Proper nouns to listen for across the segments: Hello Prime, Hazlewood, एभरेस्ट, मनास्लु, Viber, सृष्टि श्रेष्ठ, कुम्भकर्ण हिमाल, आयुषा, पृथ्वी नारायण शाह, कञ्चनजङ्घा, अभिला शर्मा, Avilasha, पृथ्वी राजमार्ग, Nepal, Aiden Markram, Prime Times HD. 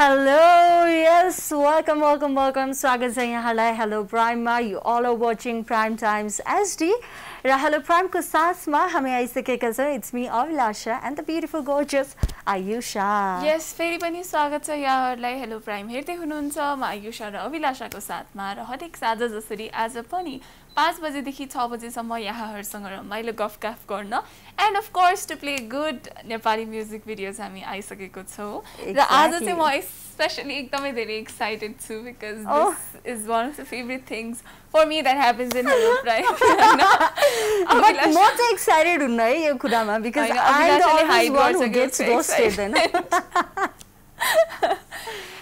Hello, yes, welcome. स्वागत है यहाँलाई हेलो प्राइममा. You all are watching prime times SD र हेलो प्राइमको साथमा हामी आइसकेका छौँ. It's me Abhilasha and the beautiful gorgeous आयुषा. Yes, फेरि पनि स्वागत छ यहाँहरूलाई हेलो प्राइम हेर्दै हुनुहुन्छ. म आयुषा र अभिलाषाको साथमा र हरेक साझा जसरी आज पनि 5 बजेदेखि 6 बजेसम्म यहाँहरूसँग रमाइलो गफगाफ गर्न and of course to play good Nepali music videos हामी आइसकेको छौँ. र आज चाहिँ म स्पेसली एकदमै धेरै एक्साइटेड छु because this is one of the favourite things for me that happens in hello prime. But म चाहिँ एक्साइटेड हुन्न है यो कुरामा बिकज आइले हाई गर्छ गेट्स रोस्टेड हैन.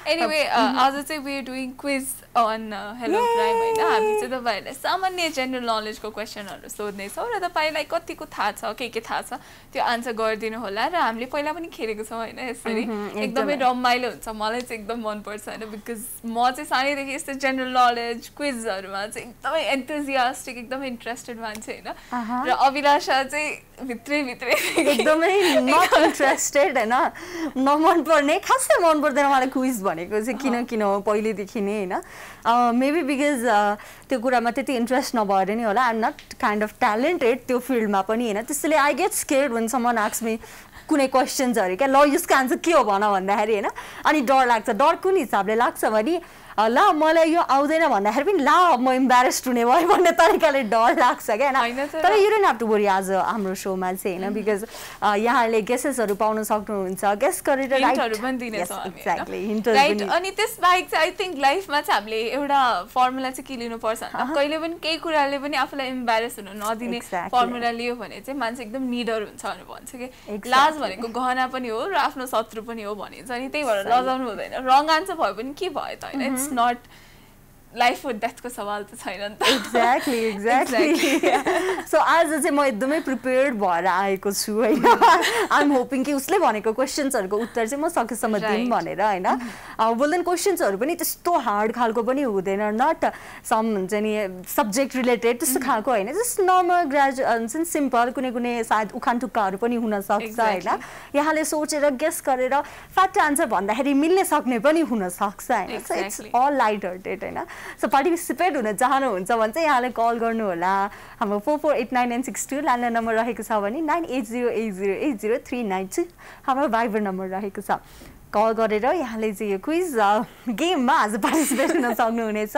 एनिवे, आज चाहिँ we are doing quiz on hello prime हैन. हामी चाहिँ तपाईलाई सामान्य जनरल नलेज को क्वेशनहरु सोध्ने छौं र तपाईलाई कतिको थाहा छ, के थाहा छ त्यो आन्सर गरिदिनु होला. र हामीले पहिला पनि खेलेको छौं हैन. यसरी एकदमै रमाइलो हुन्छ. मलाई चाहिँ एकदम मन पर्छ हैन बिकज म चाहिँ सानैदेखि यस्तो जनरल नलेज क्विजहरुमा चाहिँ एकदमै एन्थुजियास्टिक, एकदमै इन्ट्रेस्टेड मान्छे हैन. र अभिलाषा चाहिँ भित्रै भित्रै एकदमै नट इन्ट्रेस्टेड हैन, नमन पर्ने, खासै मन पर्दैन मलाई क्विज भनेको चाहिँ. किन हो पहिलेदेखि नै हैन. मेबी बिकज त्यो कुरामा त्यति इन्ट्रेस्ट नभएर नि होला. I'm not kind of talented त्यो फिल्डमा पनि होइन. त्यसैले I get scared when someone asks me कुनै क्वेसन्सहरू क्या ल यसको आन्सर के हो भन भन्दाखेरि होइन. अनि डर लाग्छ. डर कुन हिसाबले लाग्छ भने ल मलाई यो आउँदैन भन्दाखेरि पनि ला म इम्बेरेस्ड हुने भयो भन्ने तरिकाले डर लाग्छ क्या होइन. तर you don't have to worry आज हाम्रो सोमा चाहिँ होइन बिकज यहाँले गेसेसहरू पाउन सक्नुहुन्छ. गेस गरेर राइटहरू पनि दिनेछ एक्ज्याक्टली राइट. अनि त्यसबाहेक चाहिँ आई थिङ्क लाइफमा चाहिँ हामीले एउटा फर्मुला चाहिँ के लिनुपर्छ भन्दा कहिले पनि केही कुराले पनि आफूलाई इम्बेरेस हुनु नदिने फर्मुला लियो भने चाहिँ मान्छे एकदम निडर हुन्छ भनेर भन्छ कि लाज भनेको गहना पनि हो र आफ्नो शत्रु पनि हो भनिन्छ. अनि त्यही भएर लजाउनु हुँदैन. रङ आन्सर भयो भने के भयो त होइन. It's not लाइफ और डेथ को सवाल तो छैन नि त. Exactly exactly. सो आज चाहिँ म एकदमै प्रिपेयर्ड भएर आएको छु हैन. आई एम होपिङ कि उसले भनेको क्वेशन्सहरुको उत्तर चाहिँ म सकेसम्म दिउँ भनेर हैन. बोल्दैन क्वेशन्सहरु पनि त्यस्तो हार्ड खालको पनि हुँदैन. नट सम हुन्छ नि सब्जेक्ट रिलेटेड त्यस्तो खालको हैन. जस्ट नर्मल ग्रेजुएसन सिम्पल कुनै कुनै सायद उखानटुक्काहरु पनि हुन सक्छ हैन. यहाँले सोचेर गेस गरेर फ्याक्ट आन्सर भन्दाखेरि मिल्न सक्ने पनि हुन सक्छ हैन. So it's all light hearted हैन. सो पार्टिसिपेट हुन चाहनुहुन्छ भने चाहिँ यहाँले कल गर्नु होला. हाम्रो 44899629 ल्यान्डलाइन नम्बर रहेको छ भने 9808080392 हाम्रो भाइबर नम्बर रहेको छ. कल गरेर यहाँले चाहिँ यो क्विज गेममा आज पार्टिसिपेट हुन सक्नुहुनेछ.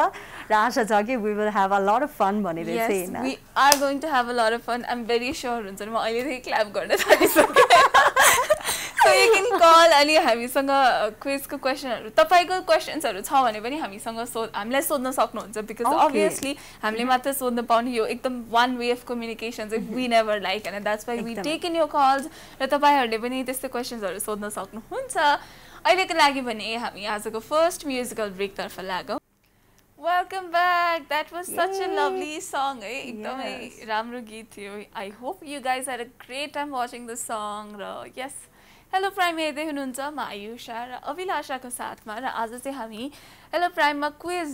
र आशा छ कि we will have a lot of fun भनेर चाहिँ हैन. We are going to have a lot of fun. I am very sure हुन्छ नि. म अहिलेदेखि क्ल्याप गर्न थालिसकेँ. So you can call. अनि हामीसँग क्विजको क्वेसनहरू तपाईँको क्वेसन्सहरू छ भने पनि हामीसँग हामीलाई सोध्न सक्नुहुन्छ बिकज अभियसली हामीले मात्र सोध्न पाउने यो एकदम वान वे अफ कम्युनिकेसन चाहिँ we never like and that's why we take in your calls. र तपाईँहरूले पनि त्यस्तो क्वेसन्सहरू सोध्न सक्नुहुन्छ. अहिलेको लागि भने हामी आजको फर्स्ट म्युजिकल ब्रेकतर्फ लागौँ. Welcome back. That was such a lovely song. एकदमै राम्रो गीत थियो. I hope you guys had a great time watching the song. र yes, हेलो प्राइम हेर्दै हुनुहुन्छ. म आयुषा र अभिलाषाको साथमा. र आज चाहिँ हामी हेलो प्राइममा क्विज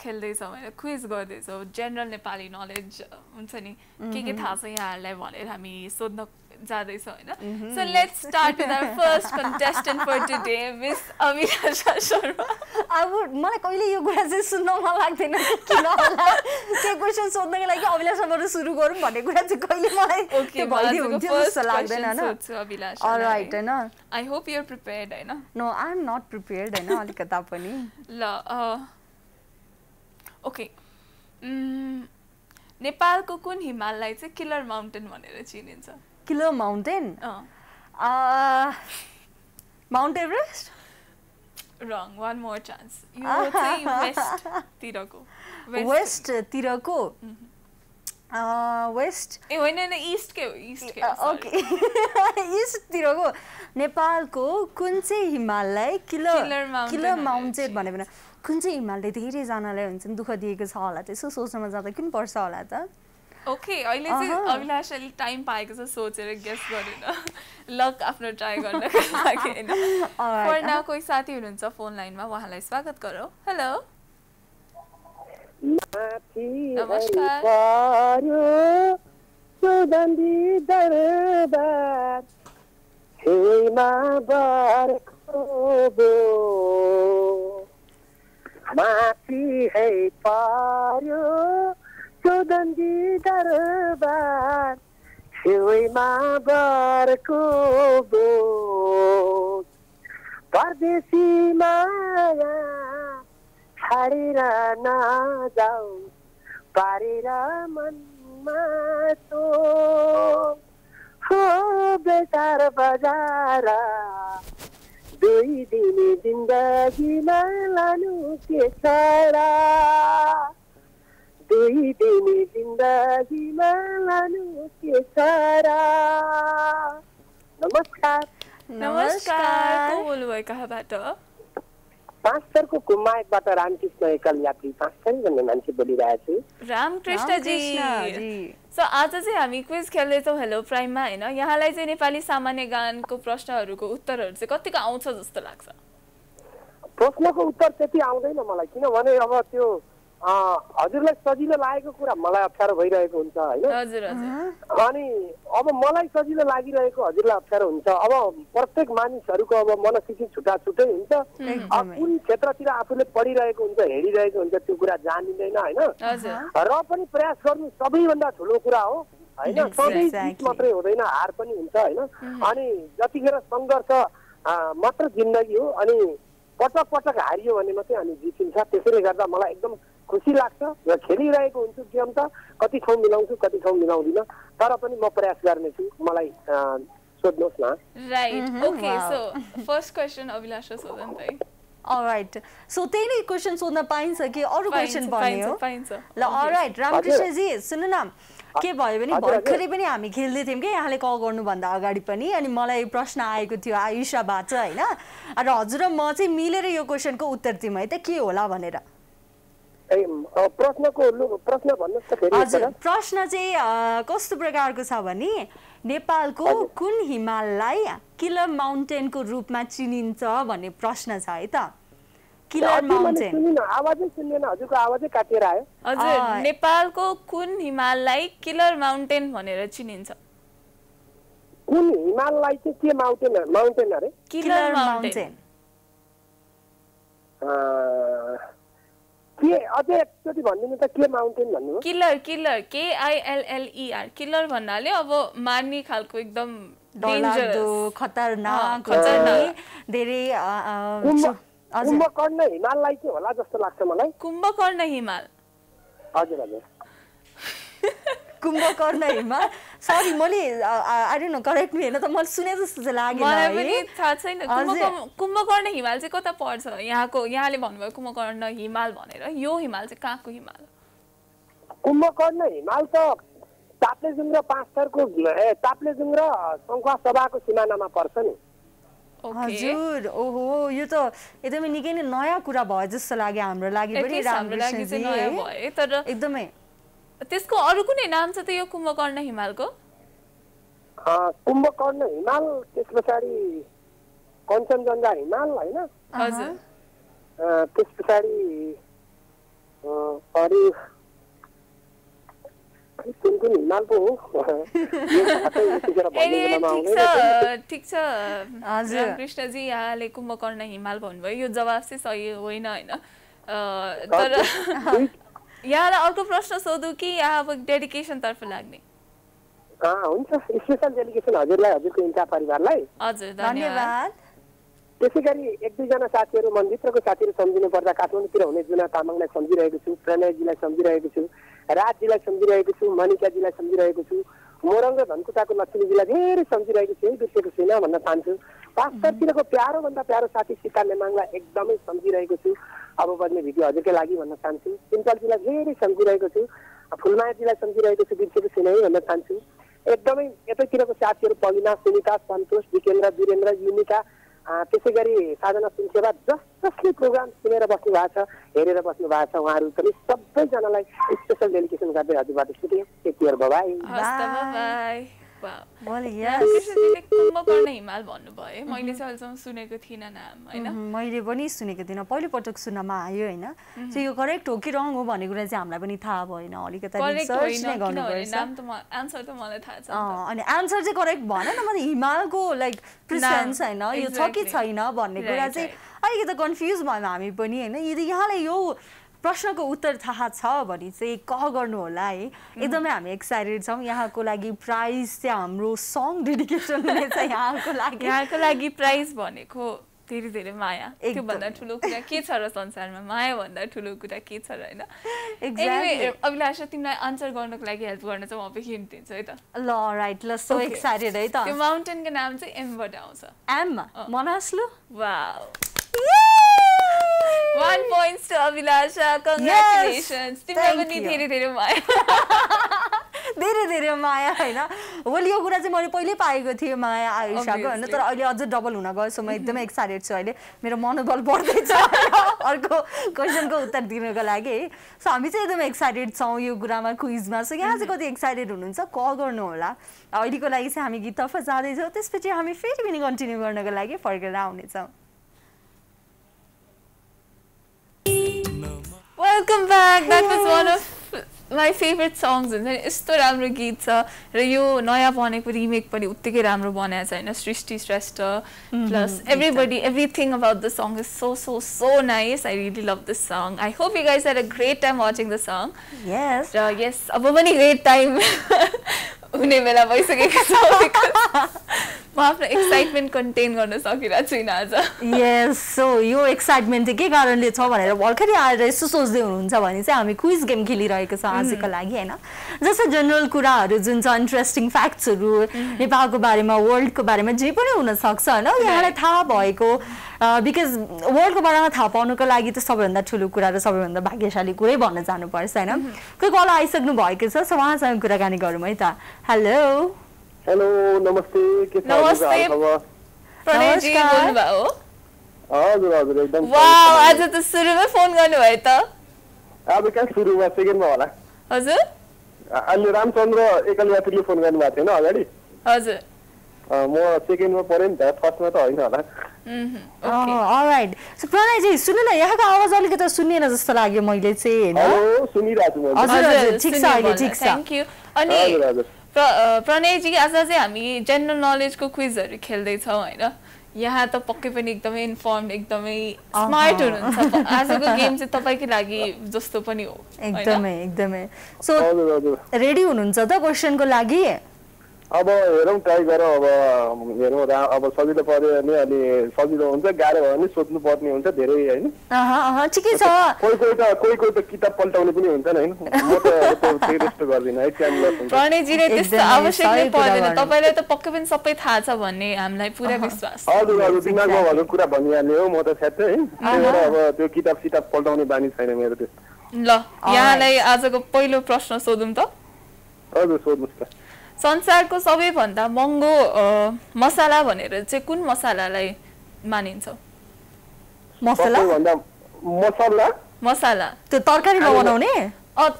खेल्दैछौँ होइन. क्विज गर्दैछौँ जेनरल नेपाली नलेज हुन्छ नि के थाहा छ यहाँहरूलाई भनेर हामी सोध्न जाँदैछौँ होइन. So let's start with our first contestant for today miss अभिला शर्मा. अब मलाई कहिले यो कुरा चाहिँ सुन्न मन लाग्दैन किन होला. त्यो क्वेसन सोध्नको लागि अभिला शर्माबाट सुरु गरौँ भन्ने कुरा चाहिँ कहिले मलाई त्यो भइदियो जस्तो लाग्दैन हैन. अलराइट हैन. I hope you are prepared हैन. No I am not prepared हैन अलिकता पनि. ल ओके. नेपालको कुन हिमाललाई चाहिँ किलर माउन्टेन भनेर चिनिन्छ? Killer mountain mount एभरेस्ट. Wrong. One more chance. वेस्टतिरको वेस्ट ए होइन होइन इस्टकै हो. इस्टकै ओके. इस्टतिरको नेपालको कुन चाहिँ हिमाललाई किलर माउन्टेन भने भने कुन चाहिँ हिमालले धेरैजनालाई हुन्छ नि दुःख दिएको छ होला. त्यसो सोच्नमा जाँदा किन पर्छ होला त. ओके, अहिले चाहिँ अभिलाषाले टाइम पाएको छ सोचेर गेस गरेन. लक आफ्नो ट्राई गर्नको लागि हैन. पर्ना कोही साथी हुनुहुन्छ फोन लाइनमा. उहाँलाई स्वागत गरौँ. हेलो. नमस्कार. गो माफी है पायो चौदंगी दरबार शिवई माँ बार को बो परदेसी माया छाड़ेरा ना जाऊ पारेरा मनमा तो हो बेचार बजारा दुई दिन जिंदगी में लानू के छाड़ा दुई दिन जिंदगी में लानू के छाड़ा। नमस्कार। नमस्कार। को बोलुए कहाँ बात हो? पास्टर को कुमाई बात रामकृष्ण एकल यात्री पास्टर बन्ने मान्छे बोलिरहेको छु। रामकृष्ण जी सो आज चाहिँ हामी क्विज खेल्दैछौं हेलो प्राइममा हैन। यहाँलाई चाहिँ नेपाली सामान्य ज्ञानको प्रश्नहरुको उत्तरहरु चाहिँ कतिको आउँछ जस्तो लाग्छ? प्रश्नको उत्तर त्यति आउँदैन मलाई किनभने अब त्यो हजुरलाई सजिलो लागेको कुरा मलाई अप्ठ्यारो भइरहेको हुन्छ हैन। हजुर हजुर। अनि अब मलाई सजिलो लागिरहेको हजुरलाई अप्ठ्यारो हुन्छ। अब प्रत्येक मानिसहरुको अब मनस्थिति छुटा छुटै हुन्छ। अब कुन क्षेत्रतिर आफूले पढिरहेको हुन्छ हेरिरहेको हुन्छ त्यो कुरा जानिदैन हैन। र पनि प्रयास गर्नु सबैभन्दा ठूलो कुरा हो हैन। सबै जित मात्रै हुँदैन हार पनि हुन्छ हैन। अनि जतिखेर संघर्ष मात्र जिन्दगी हो अनि पटक पटक हारियो भने मात्रै अनि जितिन्छ। त्यसैले गर्दा मलाई एकदम खुशी लाग्छ र खेलिरहेको हुन्छु गेम त कति ठाउँ मिलाउँछु कति ठाउँ मिलाउँदिन तर पनि म प्रयास गर्नेछु। मलाई सोध्नुहोस् न। Right okay so first question Abhilasha सोध्न त अलराइट सो त्यही क्वेशन सोध्न पाइन्छ कि अरु क्वेशन भन्यो पाइन्छ ल अलराइट रामकृष्ण जी सुन्नु न के भयो भने भर्खरै पनि हामी खेल्दै थियौं के यहाँले कल गर्नु भन्दा अगाडि पनि अनि मलाई प्रश्न आएको थियो आयुषाबाट हैन र हजुर म चाहिँ मिलेर यो क्वेशनको उत्तर दिम है त के होला भनेर। प्रश्न चाहिँ कस्तो प्रकारको छ भने नेपालको कुन हिमाललाई किलर माउन्टेनको रूपमा चिनिन्छ भन्ने प्रश्न छ है त। किलर माउन्टेन नेपालको कुन हिमाललाई किलर माउन्टेन भनेर चिनिन्छ? कुन हिमाललाई चाहिँ के माउन्टेन अरे किलर माउन्टेन के अझै एकचोटी भन्दिनु त के माउन्टेन भन्नु किलर किलर के I L L E R killer भन्नाले अब मार्ने खालको एकदम डेन्जरस खतरनाक धेरै कुम्भकर्ण हिमाललाई के होला जस्तो लाग्छ मलाई। कुम्भकर्ण हिमाल हजुर हजुर कुम्भकर्ण हिमाल सरी मैले I don't know correct me हैन त मैले सुने जस्तो चाहिँ लागेन मलाई पनि थाहा छैन। कुम्भकर्ण हिमाल चाहिँ कता पर्छ? यहाँको यहाँले भन्नुभयो कुम्भकर्ण हिमाल भनेर यो हिमाल चाहिँ कहाँको हिमाल? कुम्भकर्ण हिमाल त ताप्लेजुङ र पाँचथरको ताप्लेजुङ र संखुवा सभाको सिमानामा पर्छ नि। हजुर ओहो यो त एकदमै निकै नै नयाँ कुरा भयो जस्तो लाग्यो हाम्रो लागि पनि राम्रो लाग्यो नयाँ भयो तर एकदमै त्यसको अरु कुनै नाम छ त यो कुम्भकर्ण हिमालको? कुम्भकर्ण हिमाल त्यसपछि कञ्चनजङ्घा हिमाल हैन। हजुर त्यसपछि अरु कुन कुन हिमाल पो हो? ठीक छ कृष्णजी यहाँले कुम्भकर्ण हिमाल भन्नुभयो यो जवाफ चाहिँ सही होइन हैन तर यहाँलाई अर्को प्रश्न सोधौं कि यहाँ अब डेडिकेसन तर्फ लाग्ने? हुन्छ स्पेशल डेडिकेसन हजुरलाई हजुरको इन्टा परिवारलाई। हजुर धन्यवाद। त्यसैगरी एक दुई जना साथीहरु मनभित्रको साथीहरु सम्झिनु पर्दा काठमाडौँतिर हुने जुना तामाङलाई सम्झिरहेको छु प्रणयजीलाई सम्झिरहेको छु राजजीलाई सम्झिरहेको छु मनिकाजीलाई सम्झिरहेको छु मोरङ र धनकुटाको लक्ष्मीजीलाई धेरै सम्झिरहेको छु बिर्सेको छैन भन्न चाहन्छु। पास्टरतिरको प्यारो भन्दा प्यारो साथी सीता नेमाङलाई एकदमै सम्झिरहेको छु अब बन्ने भिडियो हजुरकै लागि भन्न चाहन्छु। सिम्पलजीलाई धेरै सम्झिरहेको छु फुलमायाजीलाई सम्झिरहेको छु बिर्सेको छैन भन्न चाहन्छु। एकदमै यतैतिरको साथीहरू पलिना सुनिता सन्तोष विकेन्द्र वीरेन्द्र युनिका त्यसैगरी साधना सुनसेवा जसले प्रोग्राम सुनेर बस्नु भएको छ हेरेर बस्नु भएको छ उहाँहरू पनि सबैजनालाई स्पेसल डेडिकेसन गर्दै हजुरबाट छुट्यो। Take care bye bye. कुम्भकर्ण हिमाल भन्नुभयो मैले चाहिँ अहिलेसम्म सुनेको थिएन नाम हैन मैले पनि सुनेको थिएन पहिलो पटक सुन्नमा आयो हैन सो यो करेक्ट हो कि रङ हो भन्ने कुरा चाहिँ हामीलाई पनि थाहा भएन अलिकति रिसर्च नै गर्नुपर्छ नाम त आन्सर त मलाई थाहा छ अनि आन्सर चाहिँ करेक्ट भएन न मतलब हिमालको लाइक प्रेजेन्स हैन यो छ कि छैन भन्ने कुरा चाहिँ अलिकति कन्फ्युज भयौँ हामी पनि हैन यदि यहाँलाई यो प्रश्नको उत्तर थाहा छ भने चाहिँ कह गर्नु होला है एकदमै हामी एक्साइटेड छौँ यहाँको लागि प्राइज चाहिँ हाम्रो सङ डेडिकेसन हुनेछ यहाँको लागि प्राइज भनेको धेरै धेरै माया त्योभन्दा ठुलो कुरा के छ र संसारमा माया भन्दा ठुलो कुरा के छ र हैन एक्ज्याक्टली अभिलाषा तिमीलाई आन्सर गर्नको लागि हेल्प गर्न चाहिँ म अब हिन्ट दिन्छु है त ल राइट ल सो एक्साइटेड है त यो माउन्टेनको नाम चाहिँ एमबाट आउँछ M मनास्लु wow 1 point to Avilasha. Congratulations. Thank you. धेरै धेरै माया हैन होली यो कुरा चाहिँ मैले पहिले पाएको थिएँ माया आयुषाको हैन तर अहिले अझ डबल हुन गयो सो म एकदमै एक्साइटेड छु अहिले मेरो मनोबल बढ्दै छ अर्को क्वेशनको उत्तर दिनको लागि है सो हामी चाहिँ एकदमै एक्साइटेड छौँ यो कुरामा क्विजमा सो यहाँ चाहिँ कति एक्साइटेड हुनुहुन्छ कल गर्नु होला अहिलेको लागि चाहिँ हामी गीततर्फ जाँदै छौँ त्यसपछि हामी फेरि पनि कन्टिन्यू गर्नको लागि फर्केर आउनेछौँ Welcome back. That was one of my favorite songs. And it's so राम्रो गीत छ र यो नयाँ बनेको रिमेक पनि उत्तिकै राम्रो बनाएको छ हैन सृष्टि श्रेष्ठ plus everybody everything about the song is so nice. I really love this song. I hope you guys had a great time watching the song. Yes. Yes. अब पनि great time हुने बेला भइसकेको छ म आफ्नो एक्साइटमेन्ट कन्टेन गर्न सकिरहेको छैन आज यस सो यो एक्साइटमेन्ट चाहिँ के कारणले छ भनेर भर्खरै आएर यसो सोच्दै हुनुहुन्छ भने चाहिँ हामी क्विज गेम खेलिरहेको छ आजको लागि हैन जस्तै जनरल कुराहरू जुन छ इन्ट्रेस्टिङ फ्याक्ट्सहरू नेपालको बारेमा वर्ल्डको बारेमा जे पनि हुन सक्छ हैन यहाँलाई थाहा भएको बिकज वर्ल्डको बारेमा थाहा पाउनुको लागि त सबैभन्दा ठुलो कुरा र सबैभन्दा भाग्यशाली कुरै भन्न जानुपर्छ हैन कोही कल आइसक्नु भएको छ सो उहाँसँग कुराकानी गरौँ है त हेलो हेलो नमस्ते के छ नमस्कार प्रणय जी बोल्नु भयो हजुर हजुर एकदम वाओ आज त सुरुमै फोन गर्नु भयो त अब के सुरुमा सेकेन्डमा होला हजुर अनि रामचन्द्र एकलव्यले फोन गर्नु भएको थियो हैन अगाडि हजुर म सेकेन्डमा परे नि त फर्स्टमा त होइन होला okay alright so Pranay ji सुन्नु न यहाँको आवाज अलिकति सुनिएन जस्तो लाग्यो मैले चाहिँ हैन हेलो सुनिरहेछु म हजुर ठीक छ अहिले ठीक छ थ्यांक यू अनि हजुर हजुर प्रणय जी आज चाहिँ हामी जनरल नलेजको क्विजहरू खेल्दै छौं हैन यहाँ त पक्कै पनि एकदमै इन्फर्म्ड एकदमै स्मार्ट हुनुहुन्छ आजको गेम चाहिँ तपाईकै लागि जस्तो पनि हो एकदमै सो रेडी हुनुहुन्छ त क्वेशनको लागि अब हेरौं ट्राई गरौं अब हेरौं अब सजिलो पर्यो नि अनि सजिलो हुन्छ गाह्रो भयो नि सोध्नु पर्ने हुन्छ धेरै हैन अहा ठिकै छ कोही कोही त किताब पल्टाउने पनि हुन्छ नि हैन म त त्यस्तो गर्दिन है टाइम लस हुन्छ प्रणयजी ले त्यस्तो आवश्यक नै पर्दैन तपाईलाई त पक्कै पनि सबै थाहा छ भन्ने हामीलाई पूरा विश्वास छ हजुर दिमागमा भएको कुरा भनिहाल्ने हो म त छ्याट्टै हैन अब त्यो किताब पल्टाउने बानी छैन मेरो त्यो ल यहाँलाई आजको पहिलो प्रश्न सोधौं त हजुर सोध्नुस् त संसारको सबैभन्दा महँगो मसाला भनेर चाहिँ कुन मसालालाई मानिन्छ मसाला भन्दा मसाला त्यो तरकारीमा बनाउने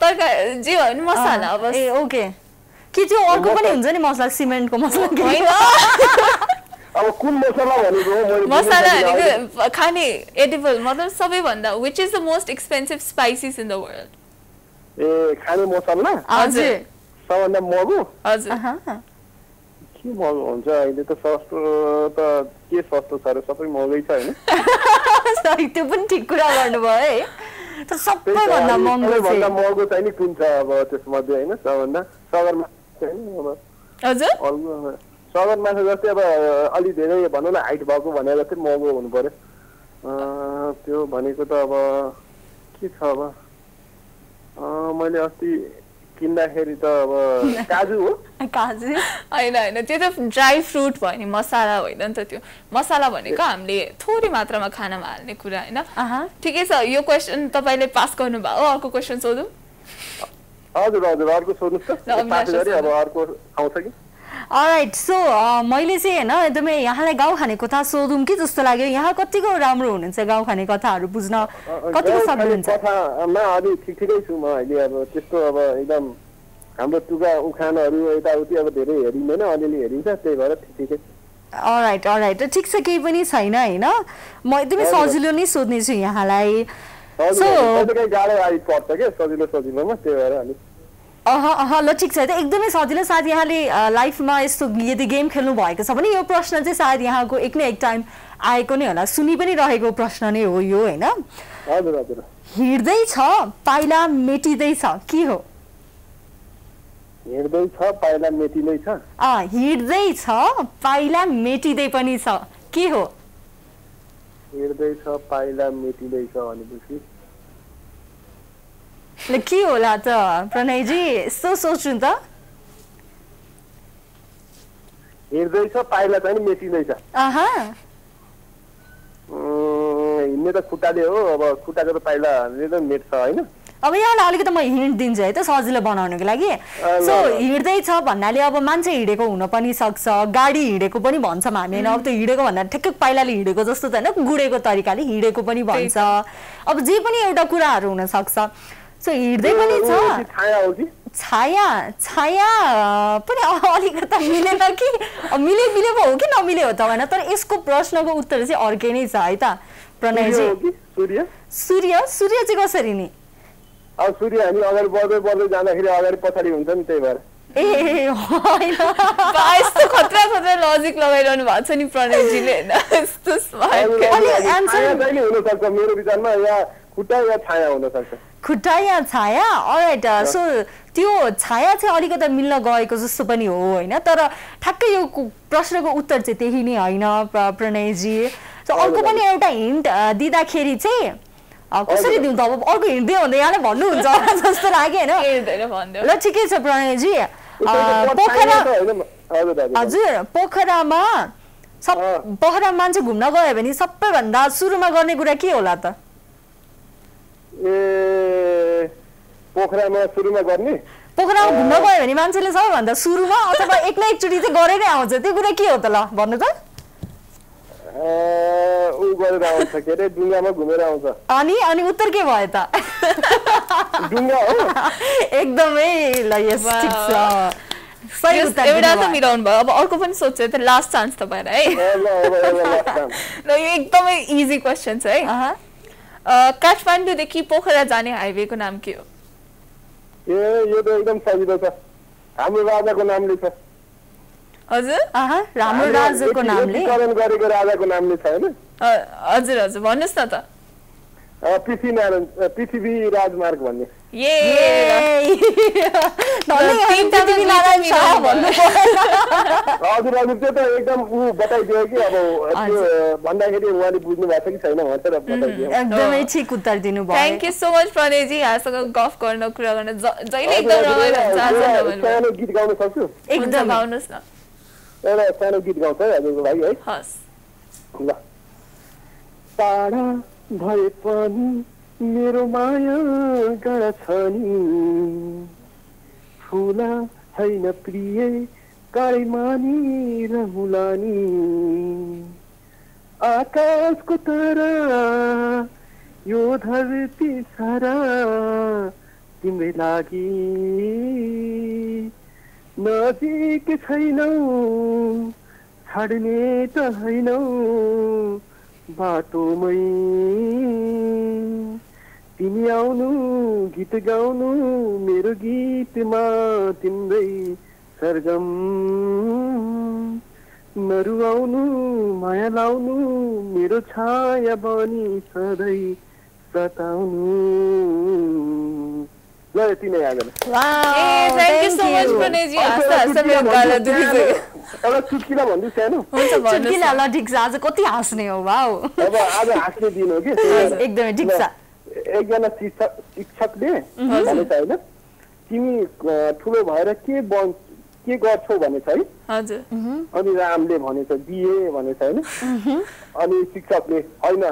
तरकारी जे हो नि मसाला बस ए ओके के त्यो अर्को पनि हुन्छ नि मसाला सिमेन्टको मसाला हैन अब कुन मसाला भनेको हो मसाला भनेको खाने एडिबल मतलब सबैभन्दा which is the most expensive spices in the world ए खाने मसाला हजुर सबभन्दा महँगो हजुर के महँगो हुन्छ अहिले त सस्तो त के सस्तो छ र सबै महँगै छ हैन सही त्यो पनि ठिक कुरा गर्नुभयो है त सबैभन्दा महँगो चाहिँ नि कुन छ अब त्यसमध्ये हैन सबभन्दा सगरमाथा हैन हजुर सगरमाथा जस्तै अब अलि धेरै भन्नु न हाइट भएको भनेर चाहिँ महँगो हुनु पर्यो त्यो भनेको त अब के छ अब मैले अस्ति किन्दाखेरि त अब काजु हो काजु हैन त्यो त ड्राई फ्रुट भयो नि मसाला होइन नि त त्यो मसाला भनेको हामीले थोरै मात्रामा खानामा हाल्ने कुरा हैन ठिकै छ यो क्वेशन तपाईले पास गर्नु भयो अर्को क्वेशन सोधौं हजुर अर्को सोध्नुस् त पास गरे अब अर्को आउँछ कि अलराइट सो मैले चाहिँ हैन एकदमै यहाँलाई गाउँ खाने कथा सोधौं कि जस्तो लाग्यो यहाँ कतिको राम्रो हुनुहुन्छ गाउँ खाने कथाहरू बुझ्न कतिको सक्नुहुन्छ कथामा अलि ठिक ठिकै छु म अहिले अब त्यस्तो अब एकदम हाम्रो टुका उखानहरु यताउति अब धेरै हेरिदैन अलिअलि हेरिन्छ त्यही भएर ठिकै। अलराइट ठीक छ केही पनि छैन हैन म एकदमै सजिलो नै सोध्ने छु यहाँलाई। सो त्यसकै गाह्रो आइ पर्छ के सजिलो सजिलोमा त्यही भएर अनि अह ल ठीक छ एकदमै सजिलो। सायद यहाँले लाइफमा यस्तो यदि गेम खेल्नु भएको छ भने यो प्रश्न चाहिँ सायद यहाँको एक न एक टाइम आएको नै होला सुनि पनि रहेको प्रश्न नै हो यो हैन। हजुर हजुर हिड्दै छ पाइला मेटिदै छ के हो? हिड्दै छ पाइला मेटिदै छ हिड्दै छ पाइला मेटिदै पनि छ के हो? हिड्दै छ पाइला मेटिदै छ भनेपछि ल के होला त प्रणय जी यसो सोच्नु त। हिड्दै छ पाइला चाहिँ मेटिदै छ हिँड्ने त खुट्टाले हो अब खुट्टाको त पाइलाले त मेट्छ होइन। अब यहाँ अलिकति म हिँड दिन्छु है त सजिलो बनाउनको लागि। सो हिँड्दै छ भन्नाले अब मान्छे हिँडेको हुन पनि सक्छ गाडी हिँडेको पनि भन्छौँ हामी होइन। अब त्यो हिँडेको भन्दा ठ्याक्कै पाइलाले हिँडेको जस्तो त होइन गुडेको तरिकाले हिँडेको पनि भन्छ अब जे पनि एउटा कुराहरू हुनसक्छ। सो हिँड्दै पनि छ छाया छाया पनि अलिकता मिलेन कि मिले मिले पो हो कि नमिले हो त होइन तर यसको प्रश्नको उत्तर चाहिँ अर्कै नै छ है त प्रणयजी। सूर्य सूर्य चाहिँ कसरी नि अब सूर्य हामी अगाडि बढ्दै बढ्दै जाँदाखेरि अगाडि पछाडि हुन्छ नि त्यही भएर। ए होइन यस्तो खतरा खतरा लजिक लगाइरहनु भएको छ नि प्रणयजीले हैन यस्तो स्मार्ट अनि हुन सक्छ मेरो विचारमा या खुट्टा या छाया हुन सक्छ खुट्टा या छाया। अलराइट सो त्यो छाया चाहिँ अलिकति मिल्न गएको जस्तो पनि हो होइन तर ठ्याक्कै यो प्रश्नको उत्तर चाहिँ त्यही नै होइन प्रणयजी। सो अर्को पनि एउटा हिन्ट दिँदाखेरि चाहिँ कसरी दिउँ त अब अर्को हिँड्दै हुँदै यहाँले भन्नुहुन्छ जस्तो लाग्यो होइन। ल ठिकै छ प्रणयजी हजुर पोखरामा सब पोखरामा मान्छे घुम्न गयो भने सबैभन्दा सुरुमा गर्ने कुरा के होला त? ए पोखरामा सुरुमा गर्ने पोखरामा घुम्न गयो भने मान्छेले सबैभन्दा सुरुमा अथवा एक न एकचोटि चाहिँ गरेरै आउँछ त्यो कुरा के हो त? ल भन्नु त। अनि उत्तर के भयो त? एकदमै एउटा त मिलाउनु भयो अब अर्को पनि सोच्यो त लास्ट चान्स तपाईँलाई है। यो एकदमै इजी क्वेसन छ है। काठमाडौँदेखि पोखरा जाने हाइवेको नाम के हो? ए यो त एकदम सजिलो छ हाम्रो राजाको नामले छ। हजुर हाम्रो राजाको नामले करण गरेको राजाको नामले छ हैन। हजुर हजुर भन्नुस् न त। पृथ्वी राजमार्ग भन्ने ए पृथ्वी नारायण शाह भन्नु। हजुर हजुर त्यो त एकदम उ बताइदियो कि अब त्यो भन्दाखेरि उहाँले बुझ्नु भएको छ कि छैन भनेर बताइदियो। एकदमै ठीक उत्तर दिनु भयो। Thank you so much Pranay ji यहाँसँग गफ गर्न कुरा गर्न जहिले एकदम रमाइलो हुन्छ। गीत गाउन सक्छु? एकदम गाउनुस् न एउटा सानो गीत गाउँछ हजुरको भाइ है। हस् ल। टाढा भए पनि मेरो माया गाडा छ नि ठुला छैन प्रिय काइमानी रहुलानी आकाशको तारा यो धरती सारा तिम्रै लागि नजिक छैनौ छाड्ने त हैनौ बाटोमै तिमी आउनु गीत गाउनु मेरो गीतमा तिम्रै सरगम नरुवाउनु माया लाउनु मेरो छाया बनी सधैँ सताउनु। एकजना शिक्षकले भनेछ होइन तिमी ठुलो भएर के गर्छौ भनेछ है। अनि रामले भनेछ बिए भनेछ होइन। अनि शिक्षकले होइन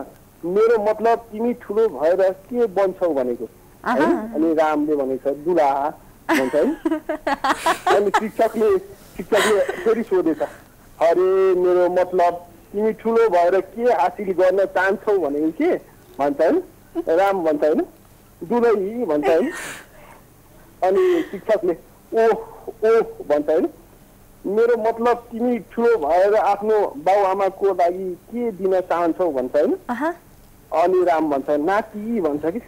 मेरो मतलब तिमी ठुलो भएर के बन्छौ भनेको। अनि रामले भनेछ दुला भन्छ है। अनि शिक्षकले फेरि सोधेछ अरे मेरो मतलब तिमी ठुलो भएर के हासिल गर्न चाहन्छौ भनेको के भन्छ है। राम भन्छ होइन दुलै भन्छ है। अनि शिक्षकले ओह ओह भन्छ हैन। मेरो मतलब तिमी ठुलो भएर आफ्नो बाउ आमाको लागि के दिन चाहन्छौ भन्छ हैन। अनि राम भन्छ नाति भन्छ कि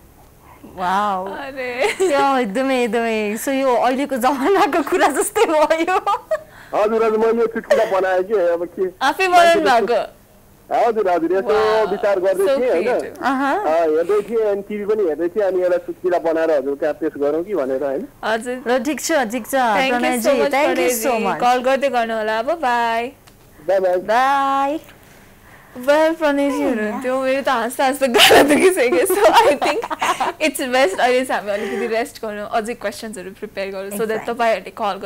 वाओ अरे यो एकदमै सो यो अहिलेको जमानाको कुरा जस्तै भयो। हजुर हजुर मैले यो फिटकुरा बनाए के अब के आफै बोल्न लाग्यो। हजुर हजुर यसो विचार गर्दै थिए हैन हेर्दै थिए अनि टिभी पनि हेर्दै थिए अनि एउटा सुकिरा बनाएर हजुरका पेश गरौँ कि भनेर हैन। हजुर र ठीक छ Pranayji thank you so much call गर्दै गर्नु होला। अब bye bye bye. Well, Pranayji, you are so I think it's best I rest and questions are prepared so that you call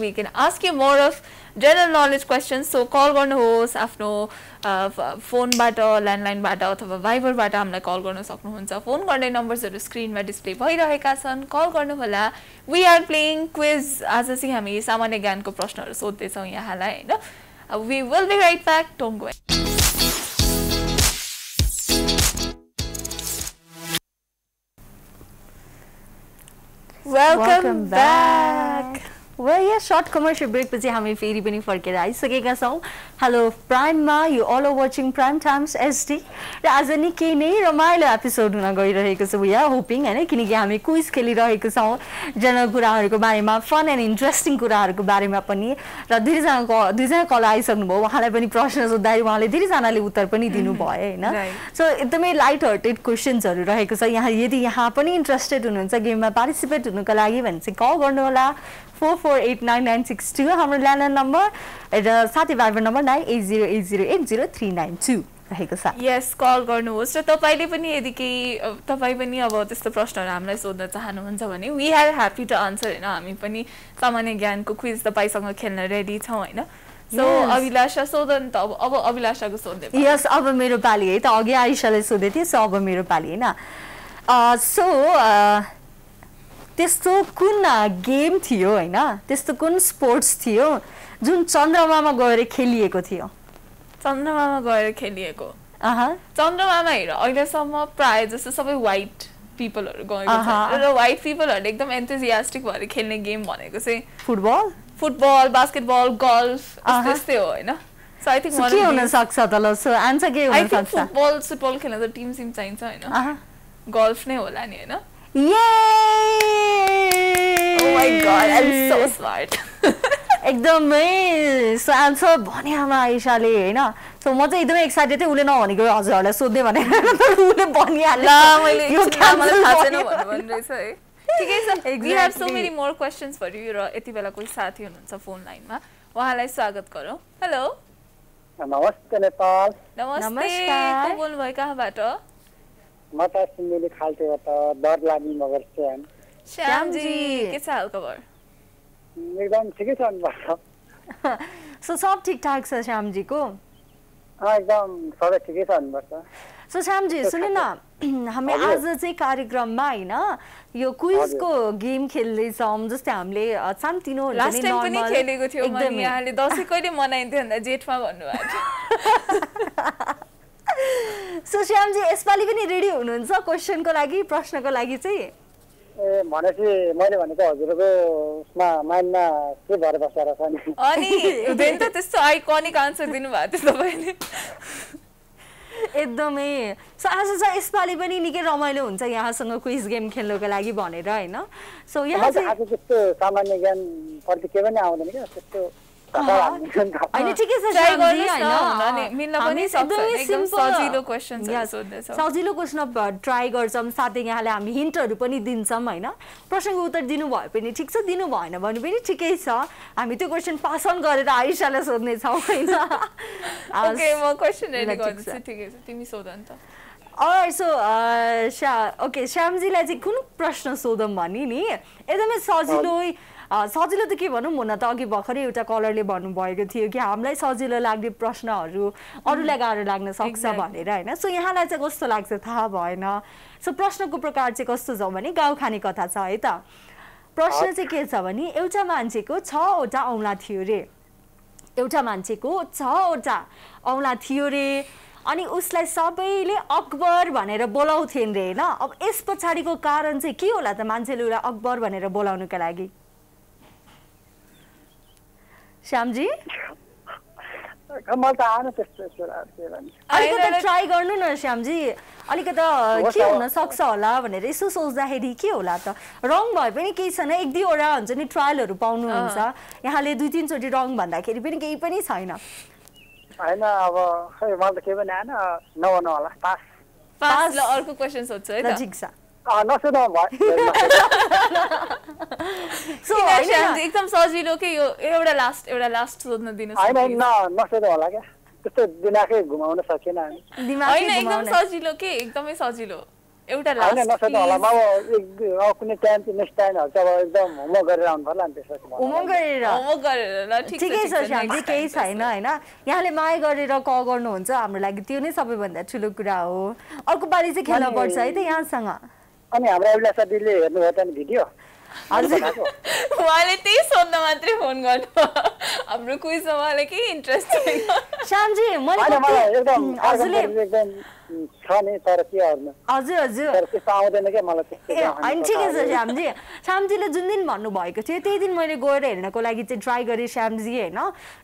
we can ask you more of general knowledge questions. So call गर्नुहोस् आफ्नो phone बाट landline बाट अथवा Viber बाट हामीलाई call गर्न सक्नुहुन्छ। Phone गर्ने नम्बर्सहरु स्क्रिनमा डिस्प्ले भइरहेका छन् कल गर्नु होला। We are playing quiz आज चाहिँ हामी सामान्य ज्ञानको प्रश्नहरु सोध्दै छौं यहाँलाई हैन। We will be right back, don't go away. Welcome back. Well, yeah, short commercial break pachi hami feri pani farkera aisakeka chhau. Hello Prime ma you all are watching Prime Times SD ra aaj ni ke nai ramailo episode huna gairaheko chha. We are hoping haina kinaki hami quiz kheliraheko chhau general kura haruko barema fun and interesting kura haruko barema pani ra dhire jana call aisaknu bhayo wahalai pani prashna sodhari wahalai dhire jana le uttar pani dinu bhayo haina. So ekdamai light hearted questions haru raheko chha yaha. Yadi yaha pani interested hununcha game ma participate hunuka lagi bhane chai call garnu hola 448996 हाम्रो landline number र साथै Viber number 9808080392 रहेको छ। यस call गर्नुहोस् र तपाईले पनि यदि केही तपाई पनि अब त्यस्तो प्रश्नहरु हामीलाई सोध्न चाहनुहुन्छ भने we are happy to answer हैन। हामी पनि सामान्य ज्ञानको क्विज तपाईसँग खेल्न रेडी छौं हैन। सो अभिलाषा सोधन त अब अभिलाषाको सोध्दै। यस अब मेरो पाली है त अघि आइशाले सोधे थिए सो अब मेरो पाली हैन। सो त्यस्तो कुन गेम थियो हैन त्यस्तो कुन स्पोर्ट्स थियो जुन चन्द्रमामा गएर खेलिएको थियो। चन्द्रमामा गएर खेलिएको चन्द्रमामा हेर अहिलेसम्म प्राय जस्तो सबै व्हाइट पिपलहरु गएको छ र व्हाइट पिपलहरुले एकदम एन्थुजियास्टिक भएर खेल्ने गेम भनेको चाहिँ फुटबल बास्केटबल गल्फ त्यस्तै हो हैन। सो आई थिंक के हुन सक्छ त ल सो आन्सर के हुन सक्छ। फुटबल खेल्न त टिम सिम चाहिन्छ हैन गल्फ नै होला नि हैन। Yay! Oh my God, I'm so smart. एकदमै सो आन्सर भने हाम्रो आइशाले हैन। सो म चाहिँ एकदमै एक्साइटेड थिएँ उले नभनेको हजुरहरुलाई सोध्दै भनेर उले भनिहाल्यो। मैले मलाई थाहा छैन भन्नु रहेछ है। ठीकै छ। We have so many more questions for you र यति बेला कोही साथी हुनुहुन्छ फोन लाइनमा उहाँलाई स्वागत गरौँ। हेलो नमस्ते नेपाल। नमस्ते को बोल्नु भएको कहाँबाट? मता सिंहले खाल्टे बता डर लागी मगर श्याम जी के छ हाल खबर? एकदम ठिकै छ अनि। सो सब ठीक ठाक छ श्याम जी को? हां एकदम सबै ठिकै छ अनि। सो श्याम जी सुने न हामी आज चाहिँ कार्यक्रममा हैन यो क्विज को गेम खेल्दै छौं जस्तै हामीले सामतिनो लास्ट टाइम पनि खेलेको थियो म यहाँले दशैं कहिले मनाइन्थ्यो भन्दा जेठमा भन्नु भएको। सो श्याम जी यसपाली पनि रेडी हुनुहुन्छ क्वेशनको लागि प्रश्नको लागि चाहिँ? ए भनेपछि मैले भनेको हजुरको उसमा माइन्डमा के भएर बसेर छ नि। अनि उदेन त त्यस्तो आइकनिक आन्सर दिनु भयो त तपाईले एकदमै। सो आज चाहिँ यसपाली पनि निकै रमाइलो हुन्छ यहाँसँग क्विज गेम खेल्नको लागि भनेर हैन। सो यहाँ चाहिँ आज त्यस्तो सामान्य ज्ञान प्रति के पनि आउँदैन के त्यस्तो अनि ठीकै छ ट्राई गर्नुस् न अनि मिल्न पनि सक्छ एकदम सजिलो क्वेशन्स सोध्दैछौं। सजिलो क्वेशन ट्राई गर्छौं साथै यहाँले हामी हिन्टहरु पनि दिन्छौं हैन। प्रश्नको उत्तर दिनु भयो पनि ठीक छ दिनु भएन भने पनि ठीकै छ हामी त्यो क्वेशन पास अन गरेर आइशालाई सोध्ने छौं हैन। ओके म क्वेशन रेडी गर्छु ठीकै छ तिमी सोध न त। Alright so okay Shyam ji लाई चाहिँ कुन प्रश्न सोधौं भनि नि एकदमै सजिलो सजिलो त के भनौं हुन त अघि भर्खरै एउटा कलरले भन्नुभएको थियो कि हामीलाई सजिलो लाग्ने प्रश्नहरू अरूलाई गाह्रो लाग्न सक्छ भनेर हैन। सो यहाँलाई चाहिँ कस्तो लाग्छ थाहा भएन। सो प्रश्नको प्रकार चाहिँ कस्तो छ भने गाउँ खाने कथा छ है त। प्रश्न चाहिँ के छ भने एउटा मान्छेको 6 वटा औंला थियो रे एउटा मान्छेको 6 वटा औंला थियो रे अनि उसलाई सबैले अकबर भनेर बोलाउँथेन रे हैन। अब यस पछाडीको कारण चाहिँ के होला त मान्छेले उलाई अकबर भनेर बोलाउनुका लागि? श्याम जी अलिकता ट्राई गर्नु न श्याम जी अलिकता के हुन सक्छ होला भनेर यसो सोच्दाखेरि के होला त रङ भए पनि केही छैन एक दुईवटा हुन्छ नि ट्रायलहरु पाउनु हुन्छ यहाँले दुई तीन चोटी रङ भन्दाखेरि पनि केही पनि छैन हैन अब खै मलाई के भने हैन नवन होला पास पास ल अर्को क्वेशन सोध्छ है त ठिक छ नसोध्नु भयो सो एकदम सजिलो के यो एउटा लास्ट सोध्न दिनुस् हैन नसोध्नु होला के त्यस्तो दिमागै घुमाउन सकेन हामी दिमागै घुमाउन हैन एकदम सजिलो के एकदमै सजिलो एउटा लास्ट हैन नसोध्नु होला म अब कुनै टाइम नेक्स्ट टाइम हुन्छ अब एकदम होमवर्क गरेर आउनु पर्ला नि त्यसपछि होमवर्क गरेर ल ठीक छ ठिकै छ हामीले केही छैन हैन यहाँले माया गरेर क गर्नु हुन्छ हाम्रो लागि त्यो नै सबैभन्दा ठुलो कुरा हो अर्को पाली चाहिँ खेल्न पर्छ है त यहाँसँग अनि हाम्रो अभिला सदीले हेर्नु भयो त नि भिडियो उहाँले त्यही सोध्न मात्रै फोन गर्नु हाम्रो क्विजमा उहाँले के इन्ट्रेस्ट छैन श्यामजी श्यामजी श्यामजीले जुन दिन भन्नुभएको थियो त्यही दिन मैले गएर हेर्नको लागि चाहिँ ट्राई गरेँ श्यामजी होइन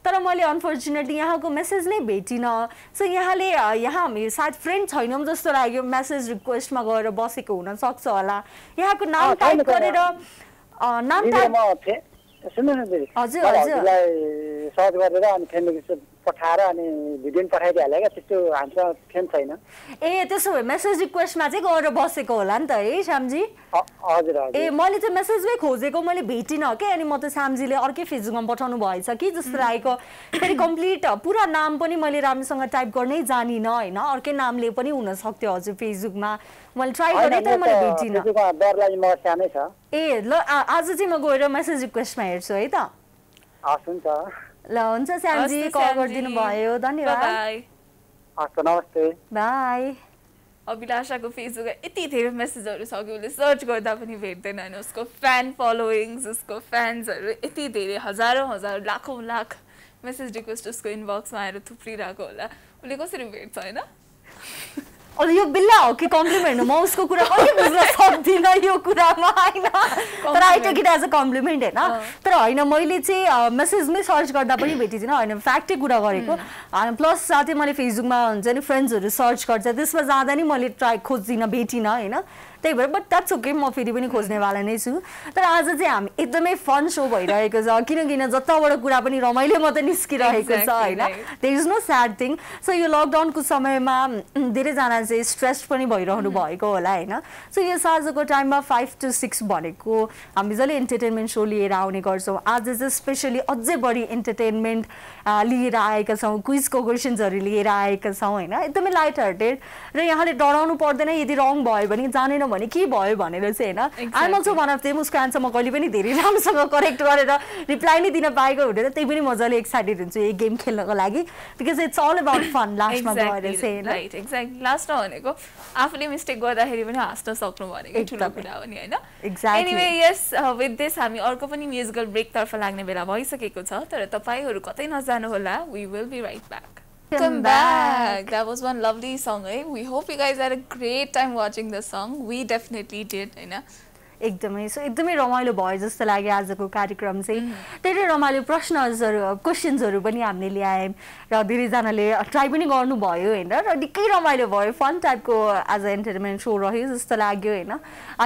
तर मैले अनफोर्चुनेटली यहाँको मेसेज नै भेटिनँ सो यहाँले यहाँ हामी सायद फ्रेन्ड छैनौँ जस्तो लाग्यो मेसेज रिक्वेस्टमा गएर बसेको हुनसक्छ होला यहाँको नाम टाइप गरेर पठाएर अनि भिडियो पठाइदिहाले के त्यस्तो हाम्रो फ्रेन्ड छैन ए त्यसो भए मेसेज रिक्वेस्टमा चाहिँ गएर बसेको होला नि त है श्यामजी हजुर हजुर ए मैले चाहिँ मेसेजमै खोजेको मैले भेटिनँ के अनि म त श्यामजीले अर्कै फेसबुकमा पठाउनु भएछ कि जस्तो लागेको फेरि कम्प्लिट पुरा नाम पनि मैले राम्रोसँग टाइप गर्नै जानिनँ होइन अर्कै नामले पनि हुन सक्थ्यो हजुर फेसबुकमा मैले ट्राई गरेँ तर मैले भेटिनँ डर लागि म सानै छ ए ल आज चाहिँ म गएर मेसेज रिक्वेस्टमा हेर्छु है त हस् हुन्छ ल हुन्छ श्यामजी कल गरिदिनु भयो धन्यवाद बाइ हस् नमस्ते बाइ अभिलाषाको फेसबुकमा यति धेरै मेसेजहरु छ कि उसले सर्च गर्दा पनि भेट्दैन हैन उसको फ्यान फलोइङ्स उसको फ्यान्सहरु यति धेरै हजारौं हजार लाखौं लाख मेसेज रिक्वेस्ट उसको इनबक्समा आएर थुप्रिरहेको होला उसले कसरी भेट्छ हैन अनि यो बिल्ला हो कि कम्प्लिमेन्ट हो म उसको कुरा कहिले बुझ्न सक्दिनँ यो कुरामा हैन तर I take it as a compliment हैन तर हैन मैले चाहिँ मेसेजमै सर्च गर्दा पनि भेटिदिन हैन फ्याक्टै कुरा गरेको प्लस साथै मैले फेसबुकमा हुन्छ नि फ्रेन्ड्सहरु सर्च गर्छ त्यसमा जाँदा नि मैले ट्राई खोज्दिन भेटिनँ हैन त्यही भएर बट द्याट्स ओके म फेरि पनि खोज्नेवाला नै छु तर आज चाहिँ हामी एकदमै फन सो भइरहेको छ किनकिन जताबाट कुरा पनि रमाइलो मात्रै निस्किरहेको छ हैन there is no sad thing so यो लकडाउनको समयमा धेरैजना चाहिँ स्ट्रेस्ड पनि भइरहनु भएको होला हैन सो यो साँझको टाइममा 5 to 6 भनेको हामी जसले इन्टरटेनमेन्ट सो लिएर आउने गर्छौँ आज चाहिँ स्पेसली अझै बढी इन्टरटेनमेन्ट लिएर आएका छौँ क्विजको क्वेसन्सहरू लिएर आएका छौँ हैन एकदमै लाइट हार्टेड र यहाँले डराउनु पर्दैन यदि रङ भयो भने जानेन भने के भयो भनेर चाहिँ हैन I am also one of them उसको आन्सर म कहिले पनि धेरै राम्रोसँग करेक्ट गरेर रिप्लाई नै दिन पाएको हुँदैन त्यही पनि मजाले एक्साइटेड हुन्छु यो गेम खेल्नको लागि because it's all about fun लास्टमा गएर चाहिँ हैन राइट एक्ज्याक्टली लास्टमा भनेको आफूले मिस्टेक गर्दाखेरि पनि हाँस्न सक्नु भनेको ठुलो कुरा हो नि हैन exactly anyway yes with this हामी अर्को पनि म्युजिकल ब्रेक तर्फ लाग्ने बेला भइसकेको छ तर तपाईहरु कतै नजानु होला we will be right back Welcome back. That was one lovely song, eh? We hope you guys had a great time watching the song. We definitely did, you know. एकदमै सो एकदमै रमाइलो भयो जस्तो लाग्यो आजको कार्यक्रम चाहिँ धेरै रमाइलो प्रश्नहरु क्वेशन्सहरु पनि हामीले ल्यायौं र धेरैजनाले ट्राई पनि गर्नुभयो हैन र निकै रमाइलो भयो फन टाइपको आज एन्टरटेनमेन्ट सो रह्यो जस्तो लाग्यो हैन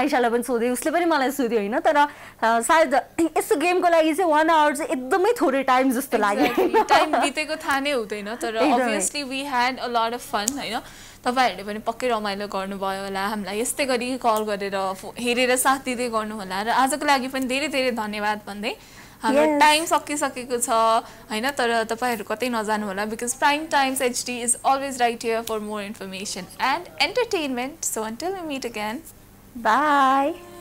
आइशालाई पनि सोधे उसले पनि मलाई सोध्यो हैन तर सायद यस्तो गेमको लागि चाहिँ 1 आवर चाहिँ एकदमै थोरै टाइम जस्तो लाग्यो टाइम बितेको थाहा नै हुँदैन तर obviously we had a lot of fun हैन तपाईहरुले पनि पक्कै रमाइलो गर्नुभयो होला हामीलाई यस्तै गरी कल गरेर हेरेर साथ दिदै गर्नु होला र आजको लागि पनि धेरै धेरै धन्यवाद भन्दै हाम्रो टाइम सकिसकेको छ हैन तर तपाईहरु कतै नजानु होला because prime times HD is always right here for more information and entertainment so until we meet again by